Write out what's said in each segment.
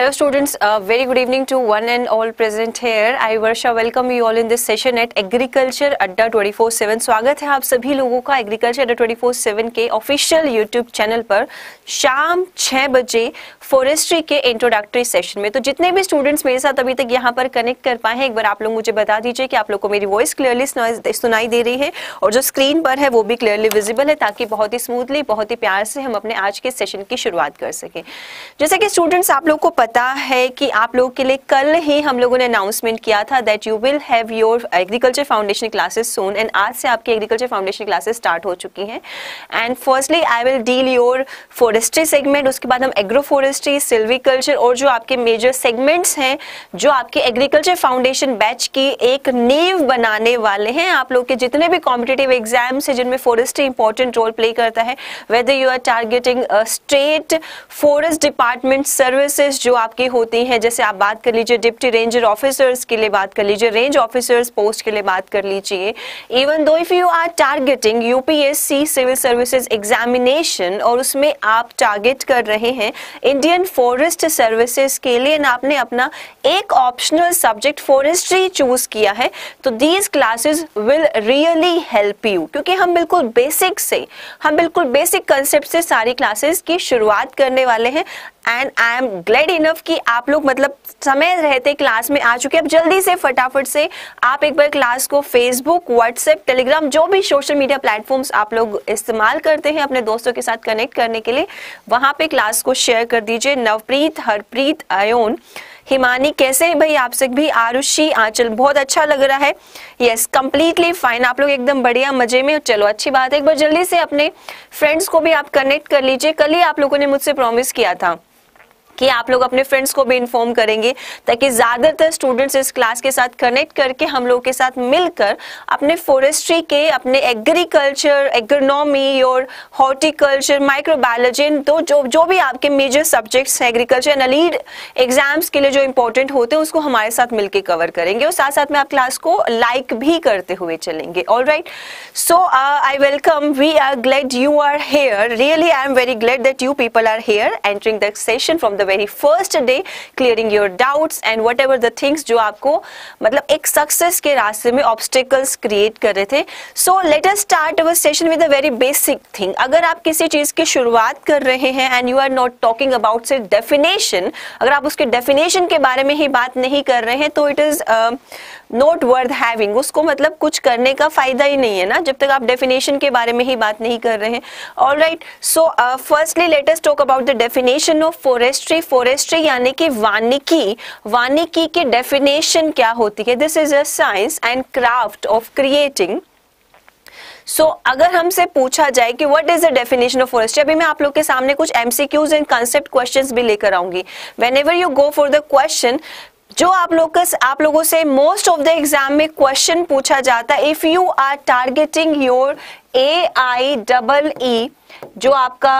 Hello students, very good evening to one and all present here. I Varsha welcome you all in this session at Agriculture Adda247. स्वागत है आप सभी लोगों का Agriculture Adda247 के official YouTube channel पर शाम 6 बजे फॉरेस्ट्री के इंट्रोडक्टरी सेशन में. तो जितने भी स्टूडेंट्स मेरे साथ अभी तक यहाँ पर कनेक्ट कर पाए हैं, एक बार आप लोग मुझे बता दीजिए कि आप लोग को मेरी वॉइस क्लियरली सुनाई दे रही है और जो स्क्रीन पर है वो भी क्लियरली विजिबल है, ताकि बहुत ही स्मूथली, बहुत ही प्यार से हम अपने आज के सेशन की शुरुआत कर सकें. जैसे कि स्टूडेंट्स आप लोग को पता है कि आप लोगों के लिए कल ही हम लोगों ने अनाउंसमेंट किया था that you will have your agriculture foundation classes soon, and आज से आपकी एग्रीकल्चर फाउंडेशन क्लासेस स्टार्ट हो चुकी हैं. And firstly I will deal your forestry segment, उसके बाद हम एग्रो फॉरेस्ट्री, सिल्वीकल्चर और जो आपके मेजर सेगमेंट्स हैं जो आपके एग्रीकल्चर फाउंडेशन बैच की एक नींव बनाने वाले हैं. आप लोग के जितने भी कॉम्पिटेटिव एग्जाम्स हैं जिनमें फॉरेस्ट्री इंपॉर्टेंट रोल प्ले करता है, whether you are targeting state forest department services जो आपकी होती हैं, जैसे आप बात कर लीजिए डिप्टी रेंजर ऑफिसर्स के लिए, बात कर लीजिए रेंज ऑफिसर्स पोस्ट के लिए, बात कर लीजिए even though if you are targeting UPSC civil services examination और उसमें आप टारगेट कर रहे हैं इंडियन फॉरेस्ट सर्विसेज के लिए, ना आपने अपना एक ऑप्शनल सब्जेक्ट फॉरेस्ट्री चूज किया है, तो these classes will really help you, क्योंकि हम बिल्कुल बेसिक कंसेप्ट से सारी क्लासेस की शुरुआत करने वाले हैं. And I am glad enough कि आप लोग मतलब समय रहते क्लास में आ चुके हैं. अब जल्दी से फटाफट से आप एक बार क्लास को फेसबुक, व्हाट्सएप, टेलीग्राम, जो भी सोशल मीडिया प्लेटफॉर्म्स आप लोग इस्तेमाल करते हैं अपने दोस्तों के साथ कनेक्ट करने के लिए, वहाँ पे क्लास को शेयर कर दीजिए. नवप्रीत, हरप्रीत, अयोन, हिमानी कैसे है भाई, आपसे भी आरुषि, आंचल बहुत अच्छा लग रहा है. यस, कम्प्लीटली फाइन, आप लोग एकदम बढ़िया मजे में. चलो अच्छी बात है, एक बार जल्दी से अपने फ्रेंड्स को भी आप कनेक्ट कर लीजिए. कल ही आप लोगों ने मुझसे प्रॉमिस किया था कि आप लोग अपने फ्रेंड्स को भी इन्फॉर्म करेंगे, ताकि ज़्यादातर स्टूडेंट्स इस क्लास के साथ कनेक्ट करके हम लोगों के साथ मिलकर अपने फॉरेस्ट्री के, अपने एग्रीकल्चर, एग्रोनॉमी और हॉर्टिकल्चर, माइक्रोबायोलॉजी, तो जो भी आपके मेजर सब्जेक्ट्स हैं एग्रीकल्चर एंड लीड एग्जाम्स के लिए जो इंपॉर्टेंट होते हैं, उसको हमारे साथ मिलकर कवर करेंगे और साथ साथ में आप क्लास को लाइक भी करते हुए चलेंगे. Alright, so I welcome, we are glad you are here, really I am very glad that you people are here entering the session from the very first day, clearing your doubts and whatever the things जो आपको मतलब एक success के रास्ते में obstacles create कर रहे थे. So let us start our session with a very basic thing. अगर आप किसी चीज़ की शुरुआत कर रहे हैं and you are not talking about say definition, अगर आप उसके definition के बारे में ही बात नहीं कर रहे हैं, तो it is not worth having. उसको मतलब कुछ करने का फायदा ही नहीं है ना, जब तक आप definition के बारे में ही बात नहीं कर रहे हैं. Alright, so firstly let us talk about the definition of forestry. Forestry यानी कि वानिकी की डेफिनेशन क्या होती है. This is a science and craft of creating. So अगर हमसे पूछा जाए कि what is the definition of forestry, अभी मैं आप लोग के सामने कुछ एमसीक्यूज एंड कंसेप्ट क्वेश्चंस भी लेकर आऊंगी. Whenever you go for the question, जो आप लोगों से मोस्ट ऑफ द एग्जाम में क्वेश्चन पूछा जाता है, if you are targeting your AIEEE, जो आपका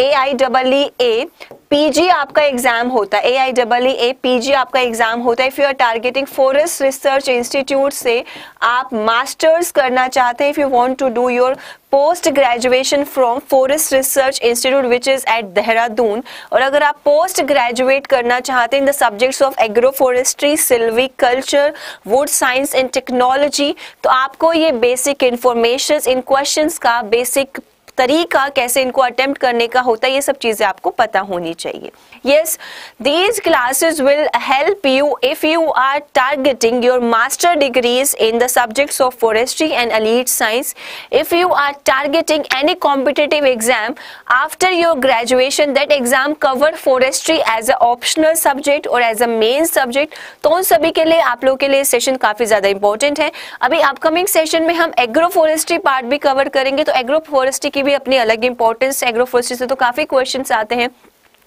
AIEEA PG आपका एग्जाम होता है, AIEEA PG आपका एग्जाम होता है. If you are targeting forest research institute से आप मास्टर्स करना चाहते हैं, if you want to do your post graduation from forest research institute which is at Dehradun, और अगर आप पोस्ट ग्रेजुएट करना चाहते हैं in the subjects of agro forestry, silviculture, wood science and technology, तो आपको ये बेसिक इन्फॉर्मेशन, इन क्वेश्चंस का बेसिक तरीका कैसे इनको अटेम्प्ट करने का होता है, ये सब चीजें आपको पता होनी चाहिए. Yes, these classes will help you if you are targeting your master degrees in the subjects of forestry and allied science. If you are targeting any competitive exam after your graduation, that exam cover forestry as a optional subject और as a main subject, तो उन सभी के लिए आप लोगों के लिए सेशन काफी ज्यादा इंपॉर्टेंट है. अभी अपकमिंग सेशन में हम एग्रो फॉरेस्ट्री पार्ट भी कवर करेंगे, तो एग्रो फॉरेस्ट्री भी अपनी अलग इंपॉर्टेंस. एग्रोफॉरेस्ट्री से तो काफी क्वेश्चंस आते हैं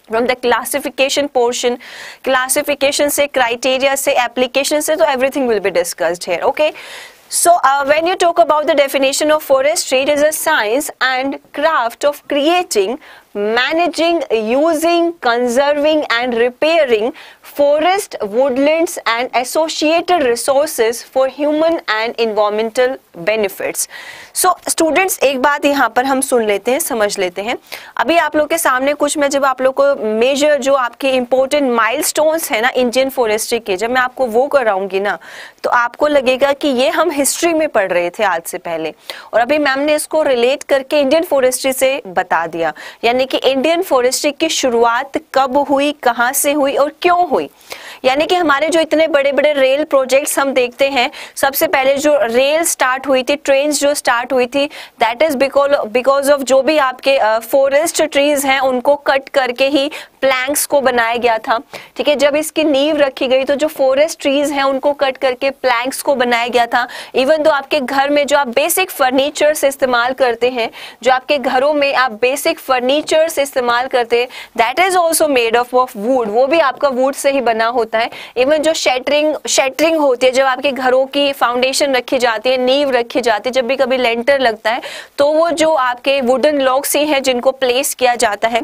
from the classification portion, classification से, क्राइटेरिया से, एप्लीकेशन से, तो everything will be discussed here. Okay, so when you talk about the definition of forestry, it is a science and craft of creating managing, using, conserving and repairing forest, woodlands and associated resources for human and environmental benefits. So students, एक बात यहाँ पर हम सुन लेते हैं, समझ लेते हैं. अभी आप लोग के सामने कुछ मैं जब आप लोग को मेजर जो आपके इम्पोर्टेंट माइलस्टोन्स है ना इंडियन फॉरेस्ट्री के, जब मैं आपको वो कराऊंगी ना तो आपको लगेगा कि ये हम हिस्ट्री में पढ़ रहे थे आज से पहले, और अभी मैम ने इसको रिलेट करके इंडियन फॉरेस्ट्री से बता दिया, यानी कि इंडियन फॉरेस्ट्री की शुरुआत कब हुई, कहाँ से हुई और क्यों हुई. यानी कि हमारे जो इतने बड़े बड़े रेल प्रोजेक्ट्स हम देखते हैं, सबसे पहले जो रेल स्टार्ट हुई थी, ट्रेन जो स्टार्ट हुई थी, दैट इज बिकॉज ऑफ जो भी आपके फॉरेस्ट ट्रीज हैं उनको कट करके ही प्लैंक्स को बनाया गया था. ठीक है, जब इसकी नींव रखी गई तो जो फॉरेस्ट ट्रीज हैं उनको कट करके प्लैंक्स को बनाया गया था. इवन तो आपके घर में जो आप बेसिक फर्नीचर्स इस्तेमाल करते हैं, जो आपके घरों में आप बेसिक फर्नीचर्स इस्तेमाल करते हैं, that is also made of wood, वो भी आपका वुड से ही बना होता है. इवन जो शेटरिंग होती है, जब आपके घरों की फाउंडेशन रखी जाती है, नींव रखी जाती है, जब भी कभी लेंटर लगता है तो वो जो आपके वुडन लॉग्स ही हैं जिनको प्लेस किया जाता है.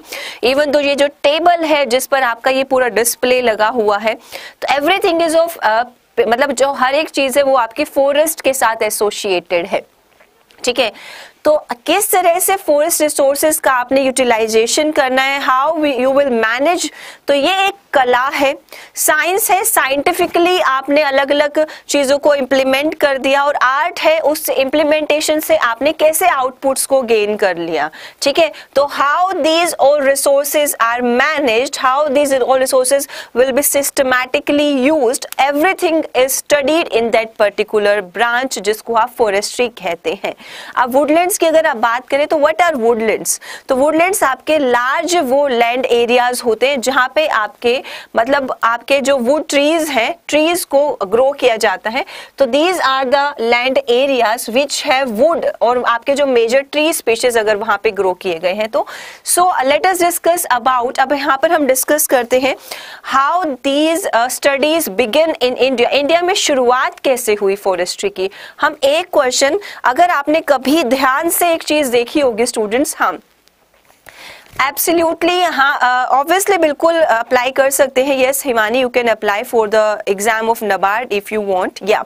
इवन तो ये जो टेबल है जिस पर आपका ये पूरा डिस्प्ले लगा हुआ है, तो एवरीथिंग इज ऑफ मतलब जो हर एक चीज है वो आपके फॉरेस्ट के साथ एसोसिएटेड है. ठीक है, तो किस तरह से फॉरेस्ट रिसोर्सेज का आपने यूटिलाइजेशन करना है, हाउ यू विल मैनेज, तो ये एक कला है, साइंस है. साइंटिफिकली आपने अलग अलग चीज़ों को इम्प्लीमेंट कर दिया, और आर्ट है उस इम्प्लीमेंटेशन से आपने कैसे आउटपुट्स को गेन कर लिया. ठीक है, तो how these all resources are managed, how these all resources will be systematically used, everything is studied in that particular branch जिसको आप फॉरेस्ट्री कहते हैं. अब वुडलैंड की अगर आप बात करें तो व्हाट आर वुडलैंड्स, तो वुडलैंड्स आपके लार्ज वो लैंड एरियाज होते हैं जहां पे आपके मतलब आपके जो वुड ट्रीज हैं, ट्रीज को ग्रो किया जाता है. तो these are the land areas which have wood, और आपके जो मेजर ट्री स्पीशीज अगर वहां पे ग्रो किए गए हैं. तो so let us discuss about, अब यहाँ पर हम डिस्कस करते हैं how these studies begin in India, India में शुरुआत कैसे हुई फॉरेस्ट्री की. हम एक क्वेश्चन, अगर आपने कभी ध्यान से एक चीज देखी होगी स्टूडेंट्स, हम एब्सोल्युटली हाँ ऑब्वियसली बिल्कुल अप्लाई कर सकते हैं. Yes Himani, you can apply for the exam of NABARD if you want. Yeah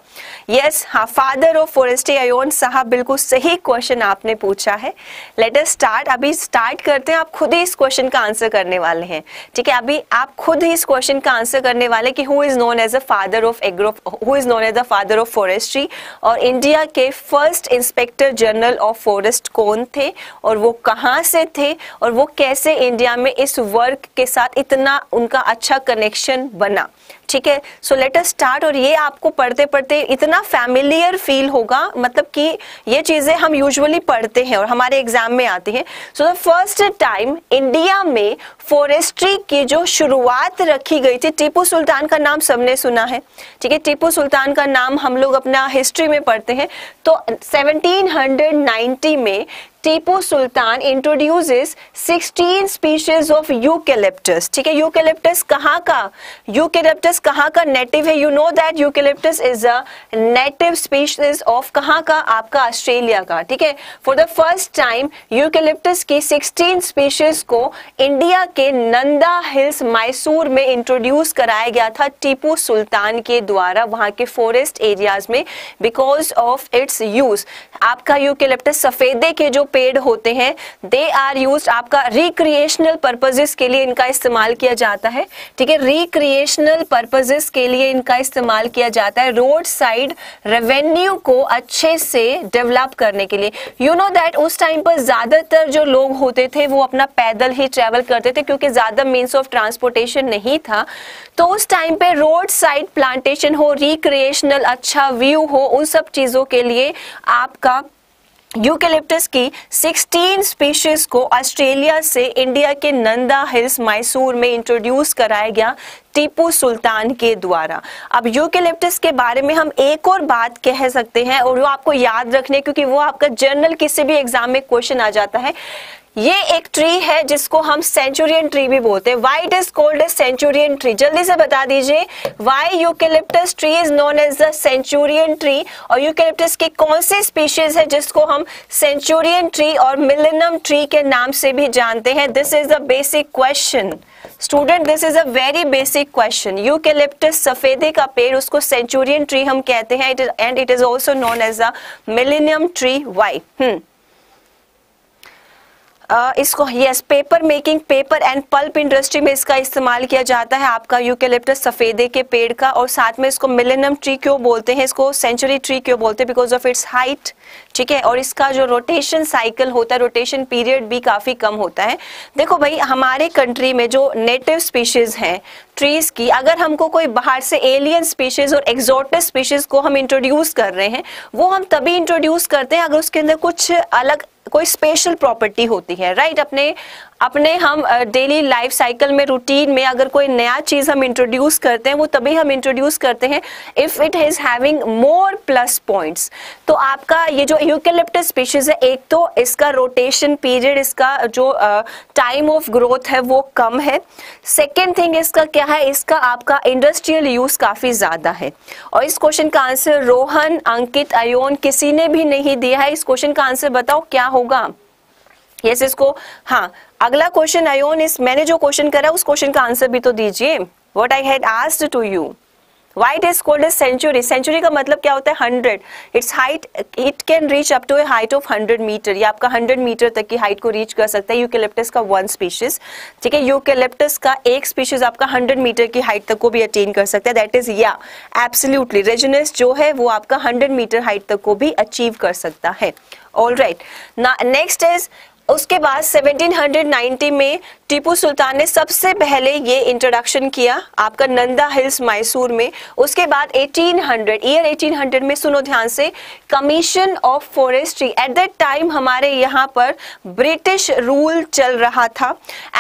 yes हाँ, फादर ऑफ फॉरेस्ट्री अयोन साहब, बिल्कुल सही क्वेश्चन आपने पूछा है. लेट अस स्टार्ट, अभी स्टार्ट करते हैं. आप खुद ही इस क्वेश्चन का आंसर करने वाले हैं. ठीक है, अभी आप खुद ही इस क्वेश्चन का आंसर करने वाले कि who is known as a father of forestry, और इंडिया के first inspector general of forest कौन थे, और वो कहाँ से थे, और वो कैसे इंडिया में इस वर्क के साथ इतना उनका अच्छा कनेक्शन बना. ठीक है, सो लेट अस स्टार्ट. और ये आपको पढ़ते पढ़ते इतना फैमिलियर फील होगा, मतलब कि ये चीजें हम यूजुअली पढ़ते हैं और हमारे एग्जाम में आती हैं. So the first time India में फॉरेस्ट्री की जो शुरुआत रखी गई थी, टीपू सुल्तान का नाम सबने सुना है. ठीक है, टीपू सुल्तान का नाम हम लोग अपना हिस्ट्री में पढ़ते हैं. तो 1790 में Tipu Sultan introduces 16 species of eucalyptus. ठीक है, यूकेलिप्टस कहाँ का, यूकेलिप्टस कहाँ का नेटिव है, you know that eucalyptus is a native species of कहाँ का, आपका ऑस्ट्रेलिया का. ठीक है, for the first time eucalyptus की 16 स्पीशीज को इंडिया के नंदा हिल्स मैसूर में इंट्रोड्यूस कराया गया था टीपू सुल्तान के द्वारा वहाँ के फॉरेस्ट एरियाज में, बिकॉज ऑफ इट्स यूज. आपका यूकेलिप्टस सफेदे के जो पेड़ होते हैं, दे आर यूज्ड, आपका रिक्रिएशनल पर्पसेस के लिए इनका इस्तेमाल किया जाता है. ठीक है, रिक्रिएशनल पर्पसेस के लिए इनका इस्तेमाल किया जाता है, रोड साइड रेवेन्यू को अच्छे से डेवलप करने के लिए. यू नो दैट उस टाइम पर ज्यादातर जो लोग होते थे वो अपना पैदल ही ट्रेवल करते थे, क्योंकि ज्यादा मीन्स ऑफ ट्रांसपोर्टेशन नहीं था. तो उस टाइम पे रोड साइड प्लांटेशन हो, रिक्रिएशनल अच्छा व्यू हो, उन सब चीजों के लिए आपका यूकेलिप्टस की 16 स्पीशीज को ऑस्ट्रेलिया से इंडिया के नंदा हिल्स मैसूर में इंट्रोड्यूस कराया गया टीपू सुल्तान के द्वारा. अब यूकेलिप्टस के बारे में हम एक और बात कह सकते हैं, और वो आपको याद रखने, क्योंकि वो आपका जनरल किसी भी एग्जाम में क्वेश्चन आ जाता है. ये एक ट्री है जिसको हम सेंचुरियन ट्री भी बोलते हैं. Why it is called a centurion tree? जल्दी से बता दीजिए. Why eucalyptus tree is known as the centurion tree? और यूकेलिप्टस की कौन सी स्पीशीज है जिसको हम सेंचुरियन ट्री और मिलेनियम ट्री के नाम से भी जानते हैं? This is a basic question student, this is a very basic question. Eucalyptus सफेदे का पेड़, उसको सेंचुरियन ट्री हम कहते हैं and it is also known as a millennium tree. Why? इसको paper making, paper and pulp industry में इसका इस्तेमाल किया जाता है आपका यूकेलिप्टस सफेदे के पेड़ का. और साथ में इसको मिलेनियम ट्री क्यों बोलते हैं, इसको सेंचुरी ट्री क्यों बोलते हैं? Because of its height. ठीक है, और इसका जो रोटेशन साइकिल होता है, रोटेशन पीरियड भी काफी कम होता है. देखो भाई, हमारे कंट्री में जो नेटिव स्पीशीज हैं ट्रीज की, अगर हमको कोई बाहर से एलियन स्पीशीज और एक्सोटिक स्पीशीज को हम इंट्रोड्यूस कर रहे हैं, वो हम तभी इंट्रोड्यूस करते हैं अगर उसके अंदर कुछ अलग कोई स्पेशल प्रॉपर्टी होती है, राइट? अपने हम डेली लाइफ साइकिल में, रूटीन में अगर कोई नया चीज हम इंट्रोड्यूस करते हैं, वो तभी हम इंट्रोड्यूस करते हैं if it is having more plus points. तो आपका ये जो यूकेलिप्टस स्पीशीज है, एक तो इसका रोटेशन पीरियड, इसका जो टाइम ऑफ ग्रोथ है वो कम है. सेकेंड थिंग इसका क्या है, इसका आपका इंडस्ट्रियल यूज काफी ज्यादा है. और इस क्वेश्चन का आंसर रोहन, अंकित, अयोन, किसी ने भी नहीं दिया है. इस क्वेश्चन का आंसर बताओ क्या होगा? यस, इसको हाँ. अगला क्वेश्चन अयोन, इस मैंने जो क्वेश्चन करा उस क्वेश्चन का आंसर भी तो दीजिए. What I had asked to you, why it is called a century? Century का मतलब क्या होता है? 100. Its height, it can reach up to a height of 100 meter. ये आपका 100 मीटर तक की हाइट को रीच कर सकता है यूकेलिप्टस का वन स्पीशीज. ठीक है, यूकेलिप्टस का एक स्पीशीज आपका 100 मीटर की हाइट तक को भी अटेन कर सकता है. दैट इज या एब्सोल्युटली रेजिनस जो है वो आपका 100 मीटर हाइट तक को भी अचीव कर सकता है. ऑलराइट, नेक्स्ट इज, उसके बाद 1790 में टीपू सुल्तान ने सबसे पहले ये इंट्रोडक्शन किया आपका नंदा हिल्स मैसूर में. उसके बाद 1800 में, सुनो ध्यान से, commission of forestry. At that time हमारे यहाँ पर ब्रिटिश रूल चल रहा था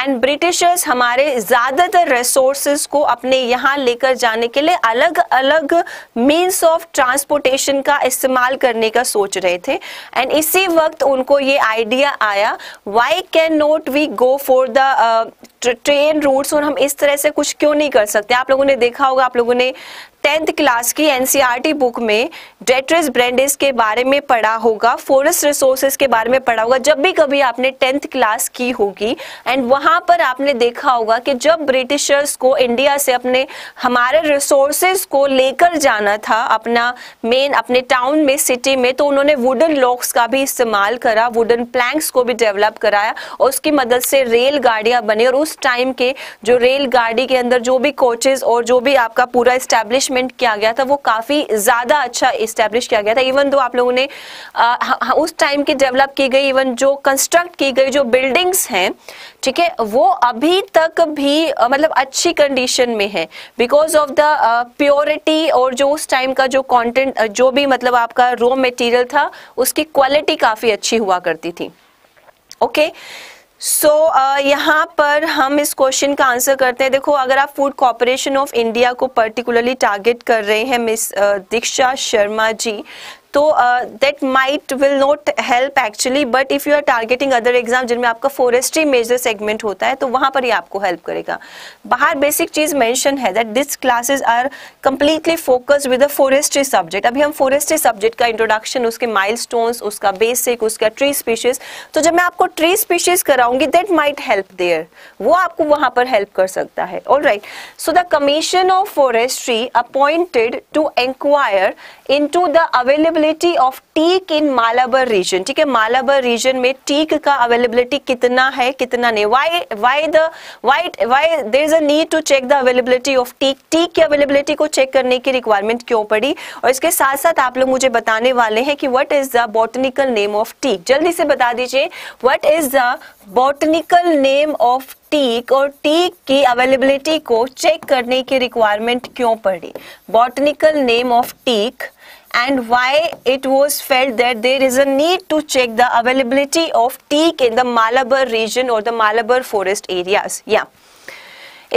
एंड ब्रिटिशर्स हमारे ज़्यादातर रिसोर्सेज को अपने यहाँ लेकर जाने के लिए अलग अलग मीन्स ऑफ ट्रांसपोर्टेशन का इस्तेमाल करने का सोच रहे थे. एंड इसी वक्त उनको ये आइडिया आया, why can not we go for the train routes, और हम इस तरह से कुछ क्यों नहीं कर सकते? आप लोगों ने देखा होगा, आप लोगों ने 10th क्लास की एनसीईआरटी बुक में डेट्रिच ब्रैंडिस के बारे में पढ़ा होगा, फॉरेस्ट रिसोर्सेज के बारे में पढ़ा होगा, जब भी कभी आपने 10th क्लास की होगी. एंड वहां पर आपने देखा होगा कि जब ब्रिटिशर्स को इंडिया से अपने हमारे रिसोर्सेज को लेकर जाना था अपना मेन, अपने टाउन में, सिटी में, तो उन्होंने वुडन लॉक्स का भी इस्तेमाल करा, वुडन प्लैंक्स को भी डेवलप कराया और उसकी मदद से रेलगाड़ियां बनी. और उस टाइम के जो रेलगाड़ी के अंदर जो भी कोचेज और जो भी आपका पूरा इस्टेब्लिश किया गया था वो काफी ज्यादा अच्छा एस्टेब्लिश किया गया था. इवन दो आप लोगों ने उस टाइम की डेवलप की गई, इवन जो कंस्ट्रक्ट की गई जो बिल्डिंग्स हैं, ठीक है, वो अभी तक भी मतलब अच्छी कंडीशन में है बिकॉज ऑफ द प्योरिटी. और जो उस टाइम का जो कंटेंट, जो भी मतलब आपका रॉ मटेरियल था, उसकी क्वालिटी काफी अच्छी हुआ करती थी. ओके, यहाँ पर हम इस क्वेश्चन का आंसर करते हैं. देखो, अगर आप फूड कॉर्पोरेशन ऑफ इंडिया को पर्टिकुलरली टारगेट कर रहे हैं मिस दीक्षा शर्मा जी, तो that might will not help actually, but if you are targeting other exam जिनमें आपका फॉरेस्ट्री मेजर सेगमेंट होता है, तो वहां पर ये आपको हेल्प करेगा. बाहर बेसिक चीज मेंशन है that this classes are completely focused with the forestry subject. अभी हम फॉरेस्ट्री सब्जेक्ट का इंट्रोडक्शन, उसके माइलस्टोन्स, उसका बेसिक, उसका ट्री स्पीशीज, तो जब मैं आपको ट्री स्पीशीज कराऊंगी दैट माइट हेल्प देयर, वो आपको वहां पर हेल्प कर सकता है. Alright, so the commission of forestry appointed to inquire into the available of teak in Malabar region. ठीक है, मालाबार रीजन में टीक का अवेलेबिलिटी कितना है, कितना नहीं. Why there is a need to check the availability of teak. Teak की availability को चेक करने की रिक्वायरमेंट क्यों पड़ी? और इसके साथ साथ आप लोग मुझे बताने वाले हैं कि what is the botanical name of teak. जल्दी से बता दीजिए what is the botanical name of teak, और टीक की अवेलेबिलिटी को चेक करने की रिक्वायरमेंट क्यों पड़ी. Botanical name of teak and why it was felt that there is a need to check the availability of teak in the Malabar region or the Malabar forest areas. Yeah.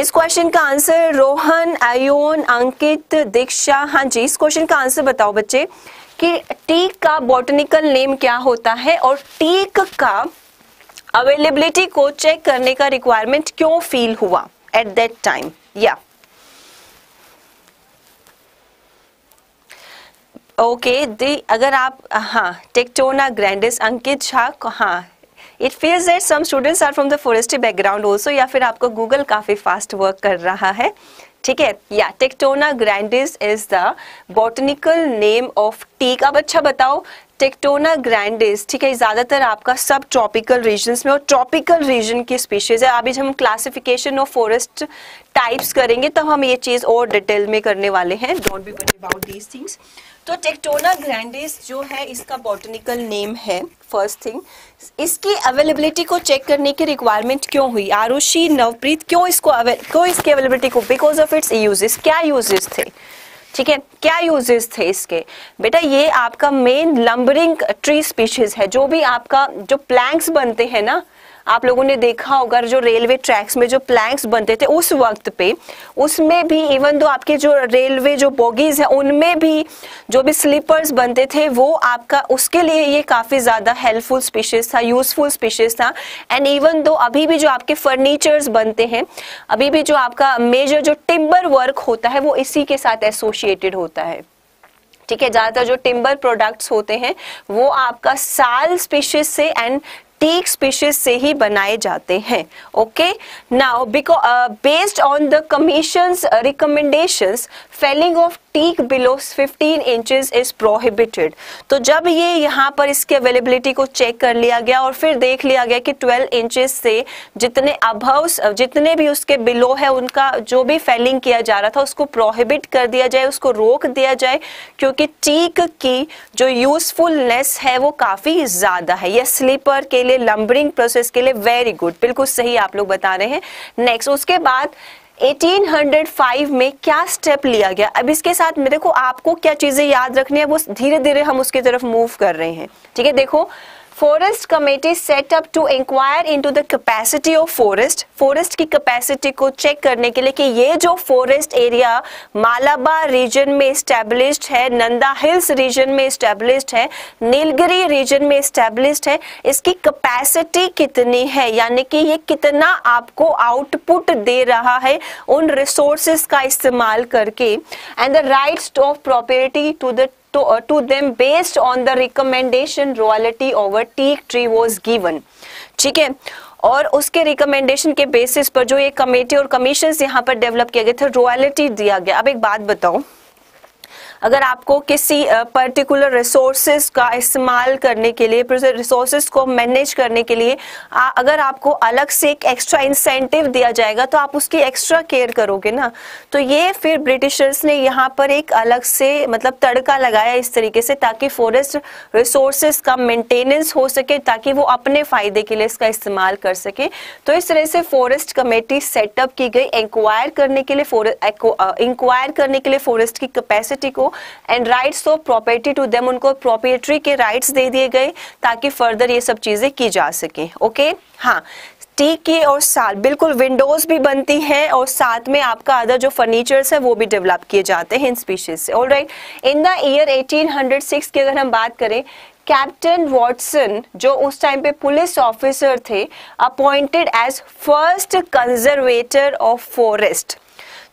इस question का answer Rohan, Ayon, Ankit, Diksha, हाँ जी, इस question का answer बताओ बच्चे कि teak का बॉटनिकल नेम क्या होता है और टीक का अवेलेबिलिटी को चेक करने का रिक्वायरमेंट क्यों फील हुआ एट दैट टाइम? या ओके दी, अगर आप हाँ टेक्टोना ग्रैंडिस, अंकित शाह हाँ it feels that some students are from the forestry background also, या फिर आपको गूगल काफी फास्ट वर्क कर रहा है, ठीक है। या Tectona grandis is the botanical name of teak. अब अच्छा बताओ टेक्टोना ग्रैंडिस, ठीक है, ज्यादातर आपका सब ट्रॉपिकल रीजन्स में और ट्रॉपिकल रीजन की स्पीशीज है। अभी जब हम क्लासिफिकेशन ऑफ फॉरेस्ट टाइप्स करेंगे तब हम ये चीज और डिटेल में करने वाले हैं, don't be worry about these things. तो टेक्टोना ग्रैंडिस जो है इसका बॉटनिकल नेम है। फर्स्ट थिंग, इसकी अवेलेबिलिटी को चेक करने की रिक्वायरमेंट क्यों हुई? आरुषि, नवप्रीत, क्यों इसकी अवेलेबिलिटी को? Because of its uses. क्या यूजेस थे? ठीक है, क्या यूजेस थे इसके? बेटा ये आपका मेन लंबरिंग ट्री स्पीशीज है। जो भी आपका जो प्लैंक्स बनते हैं ना, आप लोगों ने देखा होगा जो रेलवे ट्रैक्स में जो प्लैंक्स बनते थे उस वक्त पे, उसमें भी इवन दो आपके जो रेलवे जो बोगीज हैं उनमें भी जो भी स्लीपर्स बनते थे वो आपका उसके लिए ये काफ़ी ज़्यादा हेल्पफुल स्पीशीज था, यूजफुल स्पीशीज था। एंड इवन दो अभी भी जो आपके फर्नीचर्स बनते हैं, अभी भी जो आपका मेजर जो टिम्बर वर्क होता है वो इसी के साथ एसोशिएटेड होता है, ठीक है। ज़्यादातर जो टिम्बर प्रोडक्ट्स होते हैं वो आपका साल स्पीशीज से एंड टीक स्पीशीज से ही बनाए जाते हैं। Okay, now because based on the commissions recommendations felling of teak below 15 inches is prohibited. तो जब ये यहाँ पर इसकी अवेलेबिलिटी को चेक कर लिया गया और फिर देख लिया गया कि 12 इंचेस से जितने अबव जितने भी उसके बिलो है उनका जो भी फेलिंग किया जा रहा था उसको प्रोहिबिट कर दिया जाए, उसको रोक दिया जाए, क्योंकि टीक की जो यूजफुलनेस है वो काफ़ी ज़्यादा है। यह स्लीपर के लिए, लंबरिंग प्रोसेस के लिए वेरी गुड, बिल्कुल सही आप लोग बता रहे हैं। नेक्स्ट, उसके बाद 1805 में क्या स्टेप लिया गया? अब इसके साथ मेरे को आपको क्या चीजें याद रखनी है वो धीरे धीरे हम उसकी तरफ मूव कर रहे हैं, ठीक है। देखो, forest committee setup to inquire into the capacity of forest. Forest की कैपेसिटी को चेक करने के लिए कि ये जो फॉरेस्ट एरिया मालाबार रीजन में इस्टेब्लिश्ड है, नंदा हिल्स रीजन में इस्टेब्लिश्ड है, नीलगिरी रीजन में इस्टेब्लिश्ड है, इसकी कैपेसिटी कितनी है, यानी कि ये कितना आपको आउटपुट दे रहा है उन रिसोर्सेज का इस्तेमाल करके। And the rights of property to them based on the recommendation royalty over teak tree was given, ठीक है। और उसके रिकमेंडेशन के बेसिस पर जो ये कमेटी और कमीशंस यहाँ पर डेवलप किए गए थे, रॉयल्टी दिया गया। अब एक बात बताओ, अगर आपको किसी पर्टिकुलर रिसोर्सेज का इस्तेमाल करने के लिए, रिसोर्सेज को मैनेज करने के लिए अगर आपको अलग से एक एक्स्ट्रा इंसेंटिव दिया जाएगा तो आप उसकी एक्स्ट्रा केयर करोगे ना। तो ये फिर ब्रिटिशर्स ने यहाँ पर एक अलग से मतलब तड़का लगाया इस तरीके से, ताकि फॉरेस्ट रिसोर्सेज का मेंटेनेंस हो सके, ताकि वो अपने फायदे के लिए इसका इस्तेमाल कर सके। तो इस तरह से फॉरेस्ट कमेटी सेटअप की गई इंक्वायर करने के लिए फॉरेस्ट की कैपेसिटी को, and rights of property to them, उनको प्रॉपर्टी के राइट्स दे दिए गए ताकि फर्दर ये सब चीजें की जा सके। ओके, हाँ टीक की और साल बिल्कुल विंडोज भी बनती हैं और साथ में आपका अदर जो फर्नीचर्स है वो भी डेवलप किए जाते हैं इन स्पीशीज से। ऑलराइट, इन द ईयर 1806 की अगर हम बात करें, कैप्टन वॉटसन जो उस टाइम पे पुलिस ऑफिसर थे, appointed as first conservator of forest.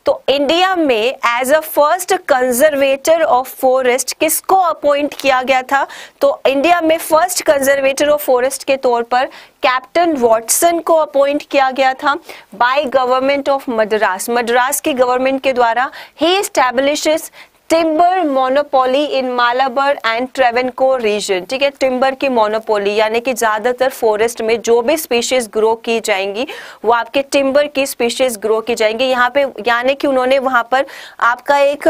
तो इंडिया में as a first conservator of forest किसको अपॉइंट किया गया था? तो इंडिया में फर्स्ट कंजर्वेटर ऑफ फॉरेस्ट के तौर पर कैप्टन वॉटसन को अपॉइंट किया गया था by government of Madras, Madras की गवर्नमेंट के द्वारा। ही establishes timber monopoly in Malabar and Travancore region, ठीक है। टिम्बर की मोनोपोली यानी कि ज़्यादातर फॉरेस्ट में जो भी स्पीशीज ग्रो की जाएंगी वो आपके टिम्बर की स्पीशीज ग्रो की जाएंगी। यहाँ पे यानी कि उन्होंने वहाँ पर आपका एक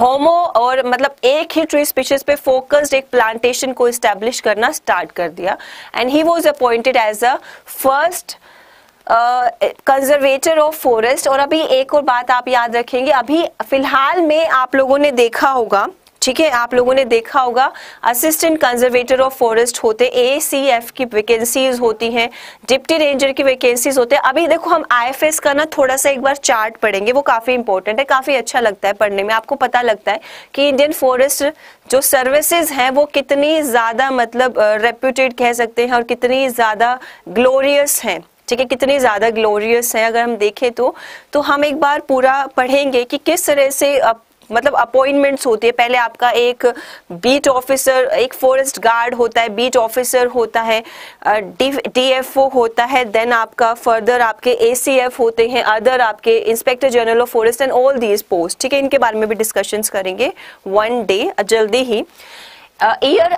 होमो और मतलब एक ही ट्री स्पीशीज पे फोकस्ड एक प्लांटेशन को इस्टेब्लिश करना स्टार्ट कर दिया। And he was appointed as a first conservator of forest. और अभी एक और बात आप याद रखेंगे, अभी फिलहाल में आप लोगों ने देखा होगा, ठीक है, आप लोगों ने देखा होगा असिस्टेंट कंजर्वेटर ऑफ फॉरेस्ट होते ACF की वैकेंसीज होती हैं, डिप्टी रेंजर की वैकेंसीज होते हैं। अभी देखो हम IFS का ना थोड़ा सा एक बार चार्ट पढ़ेंगे, वो काफी इंपॉर्टेंट है, काफी अच्छा लगता है पढ़ने में, आपको पता लगता है कि इंडियन फॉरेस्ट जो सर्विसेज हैं वो कितनी ज्यादा मतलब रेप्यूटेड कह सकते हैं और कितनी ज्यादा ग्लोरियस हैं, ठीक है, कितनी ज़्यादा ग्लोरियस हैं अगर हम देखें तो हम एक बार पूरा पढ़ेंगे कि किस तरह से मतलब अपॉइंटमेंट्स होती है। पहले आपका एक बीट ऑफिसर, एक फॉरेस्ट गार्ड होता है, बीट ऑफिसर होता है, DFO होता है, देन आपका फर्दर आपके ACF होते हैं, अदर आपके inspector general of forest and all these post, ठीक है, इनके बारे में भी डिस्कशंस करेंगे वन डे जल्दी ही। ईयर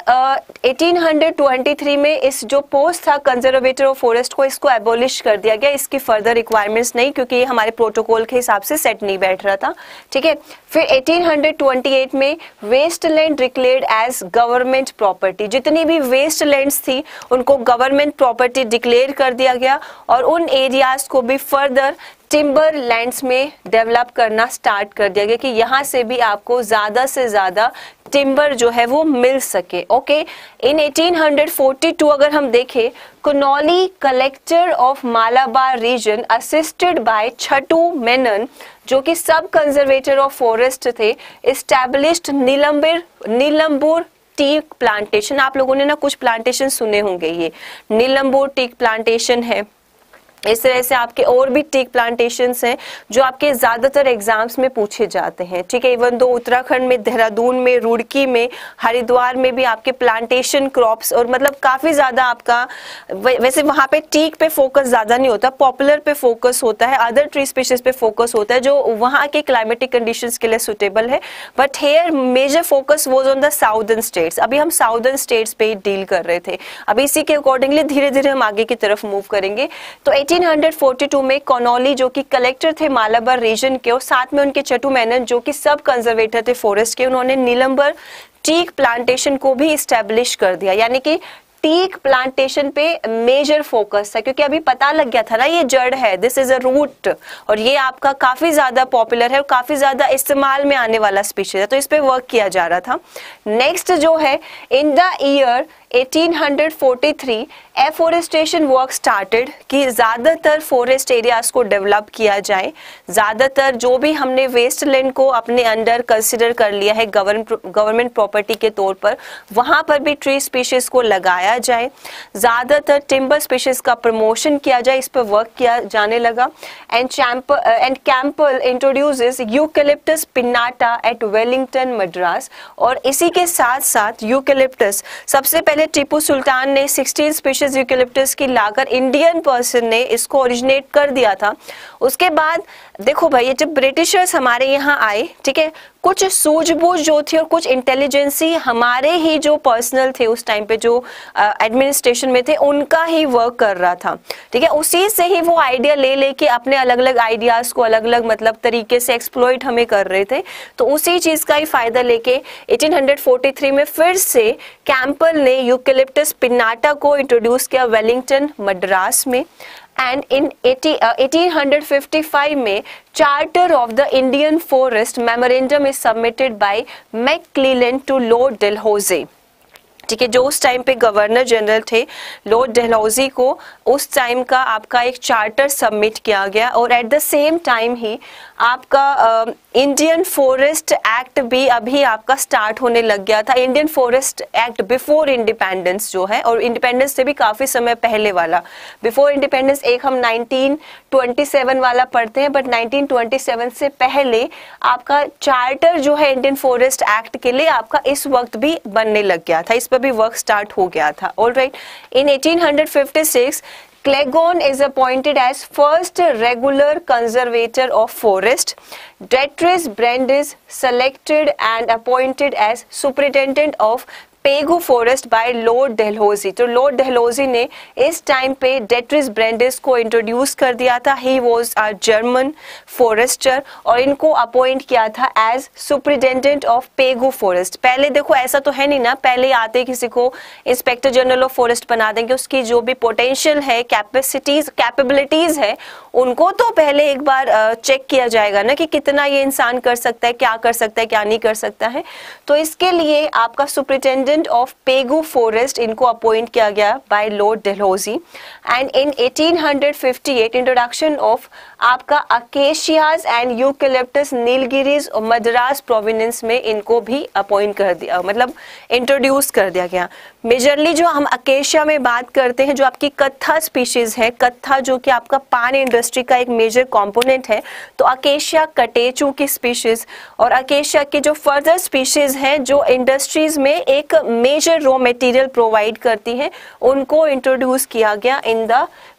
1823 में इस जो पोस्ट था कंजर्वेटर ऑफ फॉरेस्ट को इसको एबोलिश कर दिया गया, इसकी फर्दर रिक्वायरमेंट्स नहीं, क्योंकि ये हमारे प्रोटोकॉल के हिसाब से सेट नहीं बैठ रहा था, ठीक है। फिर 1828 में wasteland declared as government property, जितनी भी वेस्टलैंड्स थी उनको गवर्नमेंट प्रॉपर्टी डिक्लेयर कर दिया गया और उन एरियाज को भी फर्दर टिम्बर लैंड्स में डेवलप करना स्टार्ट कर दिया गया कि यहाँ से भी आपको ज़्यादा से ज़्यादा टिम्बर जो है वो मिल सके। ओके, इन 1842 अगर हम देखें, कोनॉली collector of Malabar region assisted by Chathu Menon जो कि सब कंजर्वेटर ऑफ फॉरेस्ट थे, इस्टेब्लिश्ड नीलंबुर टीक प्लांटेशन। आप लोगों ने ना कुछ प्लांटेशन सुने होंगे, ये नीलंबुर टीक प्लांटेशन है, इस तरह से आपके और भी टीक प्लांटेशंस हैं जो आपके ज़्यादातर एग्जाम्स में पूछे जाते हैं, ठीक है। इवन दो उत्तराखंड में, देहरादून में, रुड़की में, हरिद्वार में भी आपके प्लांटेशन क्रॉप्स और मतलब काफ़ी ज़्यादा आपका वैसे वहाँ पे टीक पे फोकस ज़्यादा नहीं होता, पॉपुलर पे फोकस होता है, अदर ट्री स्पीशीज पे फोकस होता है जो वहाँ के क्लाइमेटिक कंडीशंस के लिए सुटेबल है, but here major focus was on the southern states. अभी हम साउदर्न स्टेट्स पे ही डील कर रहे थे, अभी इसी के अकॉर्डिंगली धीरे धीरे हम आगे की तरफ मूव करेंगे। तो 1842 में कोनॉली जो कि कलेक्टर थे मालाबार रीजन के और साथ में उनके चटू मेनन जो कि सब कंजर्वेटर थे फॉरेस्ट के, उन्होंने नीलंबर टीक प्लांटेशन को भी इस्टेब्लिश कर दिया, यानी कि टीक प्लांटेशन पे मेजर फोकस था, क्योंकि अभी पता लग गया था ना ये जड़ है, दिस इज अ रूट, और ये आपका काफी ज्यादा पॉपुलर है और काफी ज्यादा इस्तेमाल में आने वाला स्पीशीज है, तो इस पे वर्क किया जा रहा था। नेक्स्ट जो है, in the year 1843 afforestation work started कि ज़्यादातर फॉरेस्ट एरियाज को डेवलप किया जाए, ज़्यादातर जो भी हमने वेस्टलैंड को अपने अंडर कंसिडर कर लिया है गवर्नमेंट प्रॉपर्टी के तौर पर, वहाँ पर भी ट्री स्पीशीज़ को लगाया जाए, ज़्यादातर टिम्बर स्पीशीज़ का प्रमोशन किया जाए, इस पर वर्क किया जाने लगा। And Campbell introduces eucalyptus pinnata at Wellington Madras, और इसी के साथ साथ यूकेलिप्टस सबसे पहले टीपू सुल्तान ने 16 स्पीशीज यूकेलिप्टस की लाकर इंडियन पर्सन ने इसको ओरिजिनेट कर दिया था। उसके बाद देखो भाई, जब ब्रिटिशर्स हमारे यहाँ आए, ठीक है, कुछ सूझबूझ जो थी और कुछ इंटेलिजेंसी हमारे ही जो पर्सनल थे उस टाइम पे जो एडमिनिस्ट्रेशन में थे उनका ही वर्क कर रहा था, ठीक है, उसी से ही वो आइडिया ले लेके अपने अलग अलग आइडियाज़ को अलग अलग मतलब तरीके से एक्सप्लॉइट हमें कर रहे थे, तो उसी चीज़ का ही फायदा लेके 1843 में फिर से कैम्पल ने यूकेलिप्टस पिन्नाटा को इंट्रोड्यूस किया वेलिंगटन मद्रास में। एंड इन 1855 में charter of the Indian forest memorandum is submitted by McClelland to Lord Dalhousie, ठीक है, जो उस टाइम पे गवर्नर जनरल थे, लॉर्ड डलहौजी को उस टाइम का आपका एक चार्टर सबमिट किया गया, और एट द सेम टाइम ही आपका इंडियन फॉरेस्ट एक्ट भी अभी आपका स्टार्ट होने लग गया था। Indian forest act before independence जो है, और इंडिपेंडेंस से भी काफ़ी समय पहले वाला, बिफोर इंडिपेंडेंस एक हम 1927 वाला पढ़ते हैं, बट 1927 से पहले आपका चार्टर जो है इंडियन फॉरेस्ट एक्ट के लिए आपका इस वक्त भी बनने लग गया था, इस पर भी वर्क स्टार्ट हो गया था। Alright, in 1856 Cleghorn is appointed as first regular conservator of forest. Dietrich Brandis selected and appointed as superintendent of Pegu forest by Lord Dalhousie. तो लॉर्ड डलहौजी ने इस टाइम पे डेट्रिच ब्रैंडिस को इंट्रोड्यूस कर दिया था. He was a German forester और इनको अपॉइंट किया था as superintendent of Pegu forest. पहले देखो ऐसा तो है नहीं ना, पहले आते किसी को इंस्पेक्टर जनरल ऑफ फॉरेस्ट बना देंगे, उसकी जो भी पोटेंशियल है, कैपेबिलिटीज है, उनको तो पहले एक बार चेक किया जाएगा ना कि कितना ये इंसान कर सकता है, क्या कर सकता है, क्या नहीं कर सकता है. तो इसके लिए आपका सुप्रिटेंडेंट ऑफ पेगू फॉरेस्ट इनको अपॉइंट किया गया by Lord Dalhousie. And in 1858 introduction of आपका अकेशियाज एंड यूकेलिप्टस नीलगिरीज और मद्रास प्रोविनेंस में इनको भी अपॉइंट कर दिया, मतलब इंट्रोड्यूस कर दिया गया. मेजरली जो हम अकेशिया में बात करते हैं, जो आपकी कत्था स्पीशीज है, कत्था जो कि आपका पान इंडस्ट्री का एक मेजर कंपोनेंट है, तो अकेशिया कटेचू की स्पीशीज और अकेशिया के जो फर्दर स्पीशीज हैं जो इंडस्ट्रीज में एक मेजर रॉ मटेरियल प्रोवाइड करती हैं, उनको इंट्रोड्यूस किया गया in the